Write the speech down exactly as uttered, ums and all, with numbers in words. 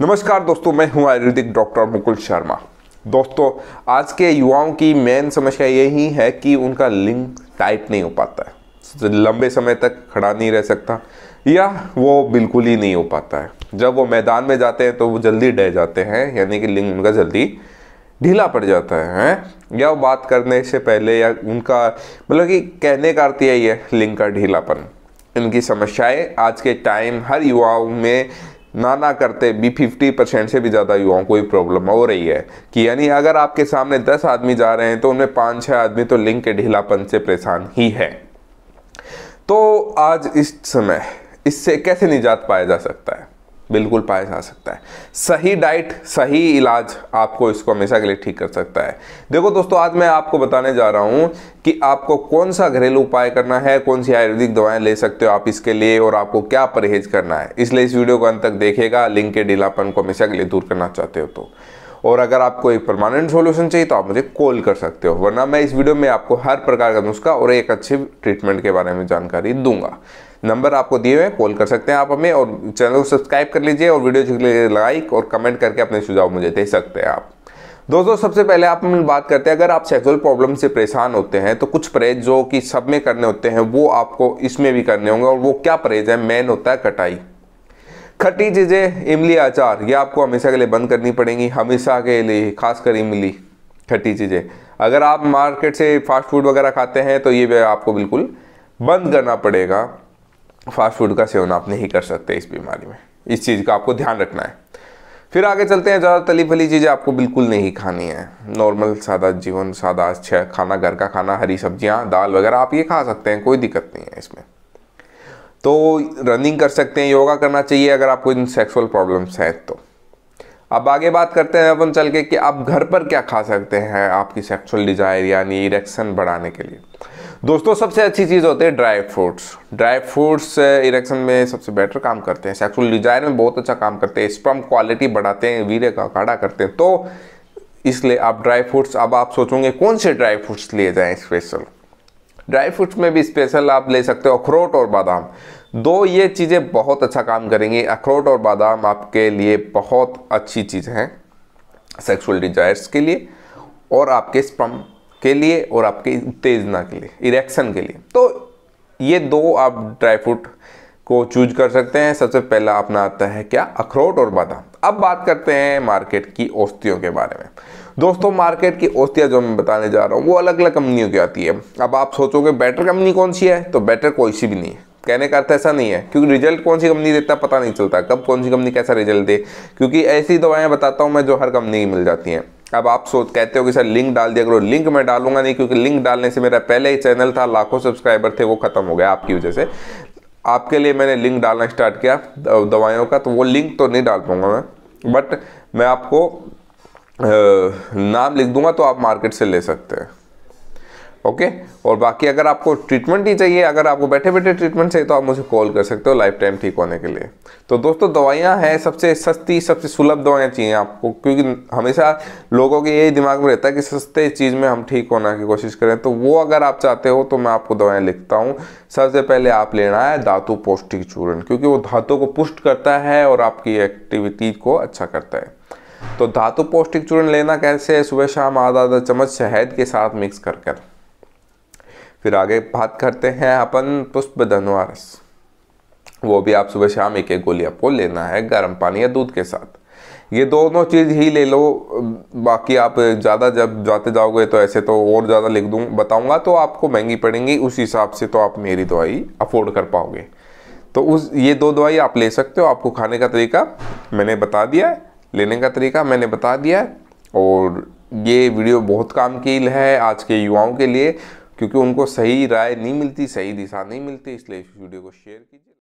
नमस्कार दोस्तों, मैं हूं आयुर्वेदिक डॉक्टर मुकुल शर्मा। दोस्तों, आज के युवाओं की मेन समस्या यही है कि उनका लिंग टाइट नहीं हो पाता है, लंबे समय तक खड़ा नहीं रह सकता या वो बिल्कुल ही नहीं हो पाता है। जब वो मैदान में जाते हैं तो वो जल्दी डह जाते हैं, यानी कि लिंग उनका जल्दी ढीला पड़ जाता है, या बात करने से पहले या उनका मतलब कि कहने का अर्थ यही है, लिंग का ढीलापन। इनकी समस्याएँ आज के टाइम हर युवाओं में ना ना करते भी पचास परसेंट से भी ज़्यादा युवाओं को ये प्रॉब्लम हो रही है कि यानी अगर आपके सामने दस आदमी जा रहे हैं तो उनमें पाँच छः आदमी तो लिंग के ढीलापन से परेशान ही है। तो आज इस समय इससे कैसे निजात पाया जा सकता है? बिल्कुल पाया जा सकता है। सही डाइट, सही इलाज आपको इसको हमेशा के लिए ठीक कर सकता है। देखो दोस्तों, आज मैं आपको बताने जा रहा हूँ कि आपको कौन सा घरेलू उपाय करना है, कौन सी आयुर्वेदिक दवाएं ले सकते हो आप इसके लिए, और आपको क्या परहेज करना है। इसलिए इस वीडियो को अंत तक देखिएगा, लिंग के ढीलापन को हमेशा के लिए दूर करना चाहते हो तो। और अगर आपको एक परमानेंट सोल्यूशन चाहिए तो आप मुझे कॉल कर सकते हो, वरना मैं इस वीडियो में आपको हर प्रकार का नुस्खा और एक अच्छे ट्रीटमेंट के बारे में जानकारी दूंगा। नंबर आपको दिए हुए हैं, कॉल कर सकते हैं आप हमें, और चैनल को सब्सक्राइब कर लीजिए और वीडियो के लिए लाइक और कमेंट करके अपने सुझाव मुझे दे सकते हैं आप। दोस्तों, सबसे पहले आप हम बात करते हैं, अगर आप सेक्सुअल प्रॉब्लम से परेशान होते हैं तो कुछ परहेज जो कि सब में करने होते हैं वो आपको इसमें भी करने होंगे। और वो क्या परहेज है? मेन होता है कटाई, खट्टी चीज़ें, इमली, अचार, ये आपको हमेशा के लिए बंद करनी पड़ेंगी, हमेशा के लिए। खासकर इमली, खट्टी चीज़ें अगर आप मार्केट से फास्ट फूड वगैरह खाते हैं तो ये भी आपको बिल्कुल बंद करना पड़ेगा। फास्ट फूड का सेवन आप नहीं कर सकते इस बीमारी में, इस चीज़ का आपको ध्यान रखना है। फिर आगे चलते हैं, ज़्यादा तली फली चीज़ें आपको बिल्कुल नहीं खानी है। नॉर्मल सादा जीवन, सादा अच्छा खाना, घर का खाना, हरी सब्जियाँ, दाल वगैरह आप ये खा सकते हैं, कोई दिक्कत नहीं है इसमें। तो रनिंग कर सकते हैं, योगा करना चाहिए अगर आपको इन सेक्सुअल प्रॉब्लम्स हैं तो। अब आगे बात करते हैं अपन चल के कि आप घर पर क्या खा सकते हैं आपकी सेक्सुअल डिजायर यानी इरेक्शन बढ़ाने के लिए। दोस्तों, सबसे अच्छी चीज़ होती है dry fruits. Dry fruits erection में सबसे बेटर काम करते हैं, सेक्सुअल डिजायर में बहुत अच्छा काम करते हैं, स्पर्म क्वालिटी बढ़ाते हैं, वीर्य का गाढ़ा करते हैं। तो इसलिए आप ड्राई फ्रूट्स, अब आप सोचोगे कौन से ड्राई फ्रूट्स लिए जाएँ स्पेशल। ड्राई फ्रूट्स में भी स्पेशल आप ले सकते हो अखरोट और बादाम, दो ये चीज़ें बहुत अच्छा काम करेंगी। अखरोट और बादाम आपके लिए बहुत अच्छी चीज़ हैं सेक्सुअल डिजायर्स के लिए, और आपके स्पर्म के लिए, और आपके उत्तेजना के लिए, इरेक्शन के लिए। तो ये दो आप ड्राई फ्रूट को चूज कर सकते हैं। सबसे पहला अपना आता है क्या? अखरोट और बादाम। अब बात करते हैं मार्केट की औषधियों के बारे में। दोस्तों, मार्केट की औषधियाँ जो मैं बताने जा रहा हूँ वो अलग अलग कंपनियों की आती है। अब आप सोचोगे बेटर कंपनी कौन सी है, तो बेटर कोई सी भी नहीं है। कहने का अर्थ ऐसा नहीं है, क्योंकि रिजल्ट कौन सी कंपनी देता पता नहीं चलता, कब कौन सी कंपनी कैसा रिजल्ट दे, क्योंकि ऐसी दवाएँ बताता हूँ मैं जो हर कंपनी की मिल जाती हैं। अब आप सोच कहते हो कि सर लिंक डाल दिया करो, लिंक मैं डालूंगा नहीं, क्योंकि लिंक डालने से मेरा पहले ही चैनल था, लाखों सब्सक्राइबर थे, वो खत्म हो गया आपकी वजह से। आपके लिए मैंने लिंक डालना स्टार्ट किया दवाइयों का, तो वो लिंक तो नहीं डाल पाऊंगा मैं, बट मैं आपको नाम लिख दूंगा तो आप मार्केट से ले सकते हैं। ओके, और बाकी अगर आपको ट्रीटमेंट ही चाहिए, अगर आपको बैठे बैठे ट्रीटमेंट चाहिए तो आप मुझे कॉल कर सकते हो लाइफ टाइम ठीक होने के लिए। तो दोस्तों, दवाइयाँ हैं सबसे सस्ती, सबसे सुलभ दवाइयाँ चाहिए आपको, क्योंकि हमेशा लोगों के यही दिमाग में रहता है कि सस्ते चीज़ में हम ठीक होने की कोशिश करें। तो वो अगर आप चाहते हो तो मैं आपको दवाएँ लिखता हूँ। सबसे पहले आप लेना है धातु पौष्टिक चूर्ण, क्योंकि वो धातु को पुष्ट करता है और आपकी एक्टिविटी को अच्छा करता है। तो धातु पौष्टिक चूर्ण लेना कैसे है? सुबह शाम आधा आधा चम्मच शहद के साथ मिक्स कर कर। फिर आगे बात करते हैं अपन पुष्प धनवारस, वो भी आप सुबह शाम एक एक गोली आपको लेना है गर्म पानी या दूध के साथ। ये दोनों चीज़ ही ले लो, बाकी आप ज़्यादा जब जाते जाओगे तो ऐसे तो और ज़्यादा लिख दूँ बताऊँगा तो आपको महंगी पड़ेंगी, उस हिसाब से तो आप मेरी दवाई अफोर्ड कर पाओगे। तो उस ये दो दवाई आप ले सकते हो। आपको खाने का तरीका मैंने बता दिया है, लेने का तरीका मैंने बता दिया है, और ये वीडियो बहुत काम की है आज के युवाओं के लिए, क्योंकि उनको सही राय नहीं मिलती, सही दिशा नहीं मिलती। इसलिए इस वीडियो को शेयर कीजिए।